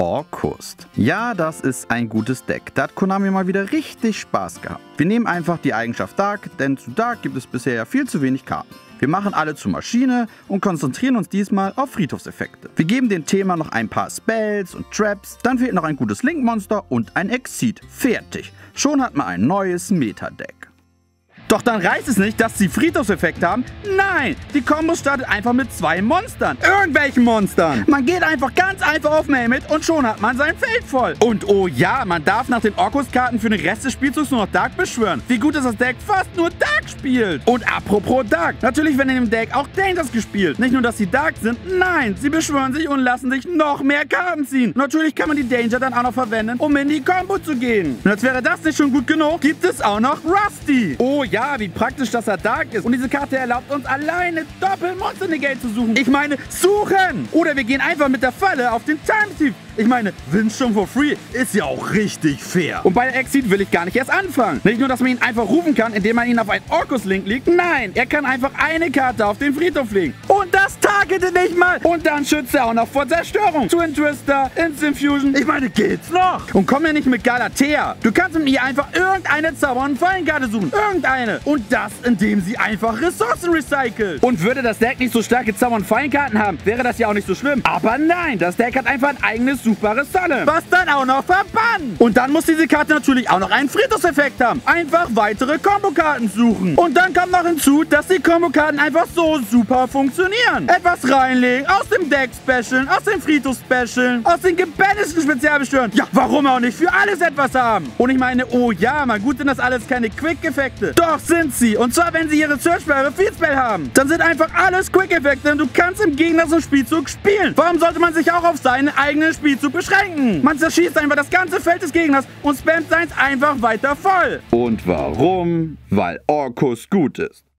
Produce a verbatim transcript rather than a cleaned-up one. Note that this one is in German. Orcust. Ja, das ist ein gutes Deck. Da hat Konami mal wieder richtig Spaß gehabt. Wir nehmen einfach die Eigenschaft Dark, denn zu Dark gibt es bisher ja viel zu wenig Karten. Wir machen alle zur Maschine und konzentrieren uns diesmal auf Friedhofseffekte. Wir geben dem Thema noch ein paar Spells und Traps, dann fehlt noch ein gutes Link-Monster und ein Exit. Fertig. Schon hat man ein neues Meta-Deck. Doch dann reicht es nicht, dass sie Friedhofseffekt haben. Nein, die Kombo startet einfach mit zwei Monstern. Irgendwelchen Monstern. Man geht einfach ganz einfach auf Name It und schon hat man sein Feld voll. Und oh ja, man darf nach den Orcust-Karten für den Rest des Spielzugs nur noch Dark beschwören. Wie gut, dass das Deck fast nur Dark spielt. Und apropos Dark. Natürlich werden in dem Deck auch Dangers gespielt. Nicht nur, dass sie Dark sind, nein, sie beschwören sich und lassen sich noch mehr Karten ziehen. Natürlich kann man die Danger dann auch noch verwenden, um in die Kombo zu gehen. Und als wäre das nicht schon gut genug, gibt es auch noch Rusty. Oh ja. Ja, wie praktisch, dass er Dark ist. Und diese Karte erlaubt uns alleine Doppelmonster in die Gate zu suchen. Ich meine, suchen! Oder wir gehen einfach mit der Falle auf den Time Thief. Ich meine, Windstorm for free ist ja auch richtig fair. Und bei der Exit will ich gar nicht erst anfangen. Nicht nur, dass man ihn einfach rufen kann, indem man ihn auf einen Orcus-Link legt. Nein, er kann einfach eine Karte auf den Friedhof legen. Und das targete nicht mal. Und dann schützt er auch noch vor Zerstörung. Twin Twister, Instant Fusion. Ich meine, geht's noch? Und komm ja nicht mit Galatea. Du kannst mit ihr einfach irgendeine Zauber- und Fallenkarte suchen. Irgendeine. Und das, indem sie einfach Ressourcen recycelt. Und würde das Deck nicht so starke Zauber- und Fallenkarten haben, wäre das ja auch nicht so schlimm. Aber nein, das Deck hat einfach ein eigenes suchbare Sonne, was dann auch noch verbannt. Und dann muss diese Karte natürlich auch noch einen Friedhofseffekt haben. Einfach weitere Kombokarten suchen. Und dann kommt noch hinzu, dass die Kombokarten einfach so super funktionieren. Etwas reinlegen, aus dem Deck-Special, aus dem Friedhof-Special, aus den gebannischten Spezialbeschwörern. Ja, warum auch nicht für alles etwas haben? Und ich meine, oh ja, mal gut sind das alles keine Quick-Effekte. Doch sind sie. Und zwar, wenn sie ihre Search für ihre Feedspell haben. Dann sind einfach alles Quick-Effekte und du kannst im Gegner so Spielzug spielen. Warum sollte man sich auch auf seinen eigenen Spielzug zu beschränken. Man zerschießt einfach das ganze Feld des Gegners und spammt seins einfach weiter voll. Und warum? Weil Orcust gut ist.